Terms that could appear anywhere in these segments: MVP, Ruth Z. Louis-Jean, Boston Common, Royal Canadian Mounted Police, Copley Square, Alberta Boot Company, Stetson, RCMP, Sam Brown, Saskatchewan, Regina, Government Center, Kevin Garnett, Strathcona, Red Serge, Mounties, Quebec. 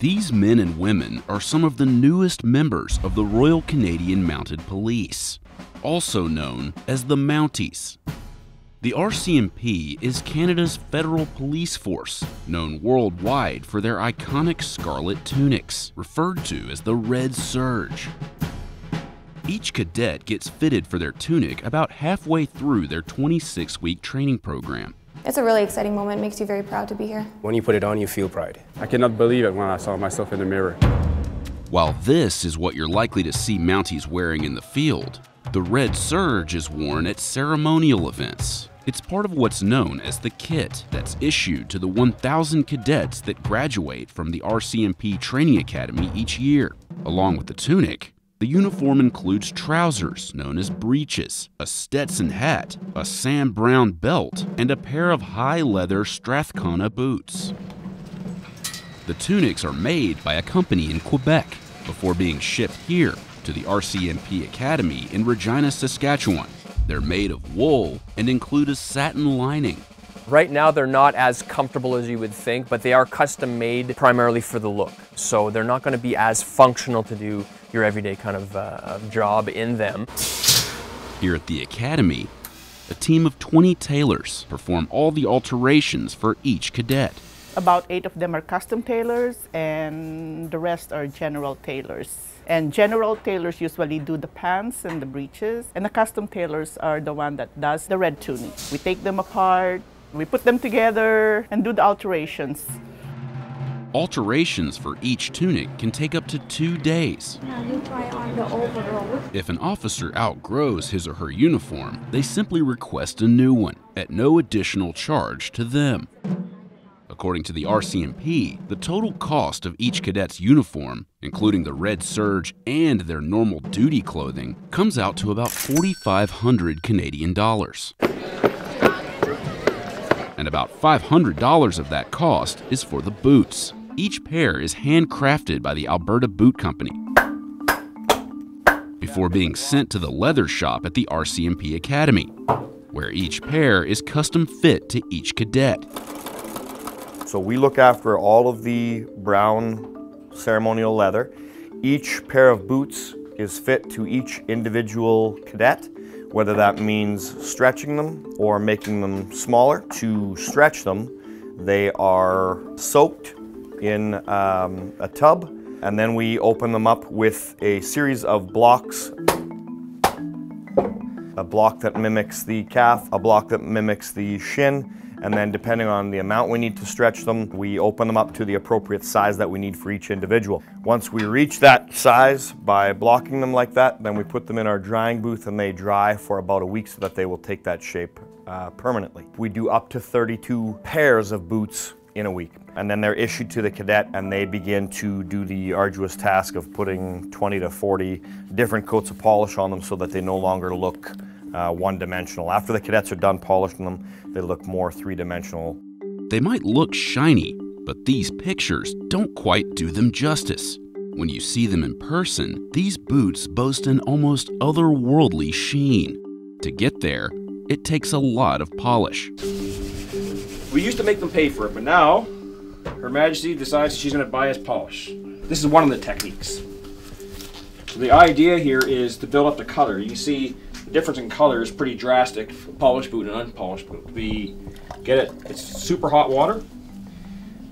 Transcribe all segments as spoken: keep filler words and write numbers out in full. These men and women are some of the newest members of the Royal Canadian Mounted Police, also known as the Mounties. The R C M P is Canada's federal police force, known worldwide for their iconic scarlet tunics, referred to as the Red Serge. Each cadet gets fitted for their tunic about halfway through their twenty-six week training program. It's a really exciting moment, makes you very proud to be here. When you put it on, you feel pride. I cannot believe it when I saw myself in the mirror. While this is what you're likely to see Mounties wearing in the field, the Red Serge is worn at ceremonial events. It's part of what's known as the kit that's issued to the one thousand cadets that graduate from the R C M P Training Academy each year. Along with the tunic, the uniform includes trousers known as breeches, a Stetson hat, a Sam Brown belt, and a pair of high leather Strathcona boots. The tunics are made by a company in Quebec before being shipped here to the R C M P Academy in Regina, Saskatchewan. They're made of wool and include a satin lining. Right now they're not as comfortable as you would think, but they are custom made primarily for the look. So they're not going to be as functional to do your everyday kind of uh, job in them. Here at the Academy, a team of twenty tailors perform all the alterations for each cadet. About eight of them are custom tailors and the rest are general tailors. And general tailors usually do the pants and the breeches, and the custom tailors are the one that does the red tunic. We take them apart, we put them together and do the alterations. Alterations for each tunic can take up to two days. Now you try on the overall. If an officer outgrows his or her uniform, they simply request a new one at no additional charge to them. According to the R C M P, the total cost of each cadet's uniform, including the Red Serge and their normal duty clothing, comes out to about forty-five hundred Canadian dollars. And about five hundred dollars of that cost is for the boots. Each pair is handcrafted by the Alberta Boot Company before being sent to the leather shop at the R C M P Academy, where each pair is custom fit to each cadet. So we look after all of the brown ceremonial leather. Each pair of boots is fit to each individual cadet, whether that means stretching them or making them smaller. To stretch them, they are soaked in um, a tub, and then we open them up with a series of blocks. A block that mimics the calf, a block that mimics the shin, and then depending on the amount we need to stretch them, we open them up to the appropriate size that we need for each individual. Once we reach that size by blocking them like that, then we put them in our drying booth and they dry for about a week so that they will take that shape uh, permanently. We do up to thirty-two pairs of boots in a week, and then they're issued to the cadet and they begin to do the arduous task of putting twenty to forty different coats of polish on them so that they no longer look Uh, one-dimensional. After the cadets are done polishing them, they look more three-dimensional. They might look shiny, but these pictures don't quite do them justice. When you see them in person, these boots boast an almost otherworldly sheen. To get there, it takes a lot of polish. We used to make them pay for it, but now Her Majesty decides she's going to buy us polish. This is one of the techniques. So the idea here is to build up the color. You see, the difference in color is pretty drastic, polished boot and unpolished boot. We get it, it's super hot water,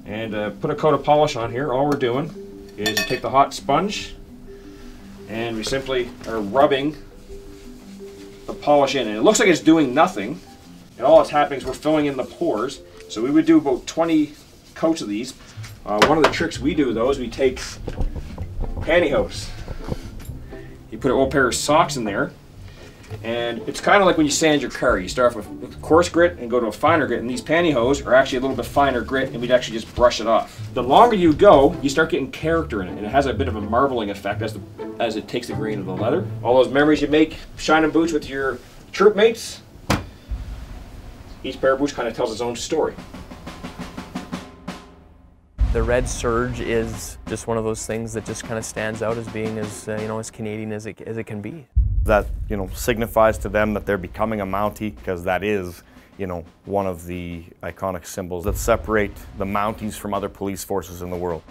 and uh, put a coat of polish on here. All we're doing is take the hot sponge and we simply are rubbing the polish in. And it looks like it's doing nothing, and all that's happening is we're filling in the pores. So we would do about twenty coats of these. Uh, one of the tricks we do with those, we take pantyhose. You put an old pair of socks in there, and it's kind of like when you sand your car. You start off with coarse grit and go to a finer grit, and these pantyhose are actually a little bit finer grit, and we'd actually just brush it off. The longer you go, you start getting character in it, and it has a bit of a marbling effect as, the, as it takes the grain of the leather. All those memories you make shining boots with your troop mates, each pair of boots kind of tells its own story. The Red Serge is just one of those things that just kind of stands out as being as, uh, you know, as Canadian as it, as it can be. That, you know, signifies to them that they're becoming a Mountie, because that is, you know, one of the iconic symbols that separate the Mounties from other police forces in the world.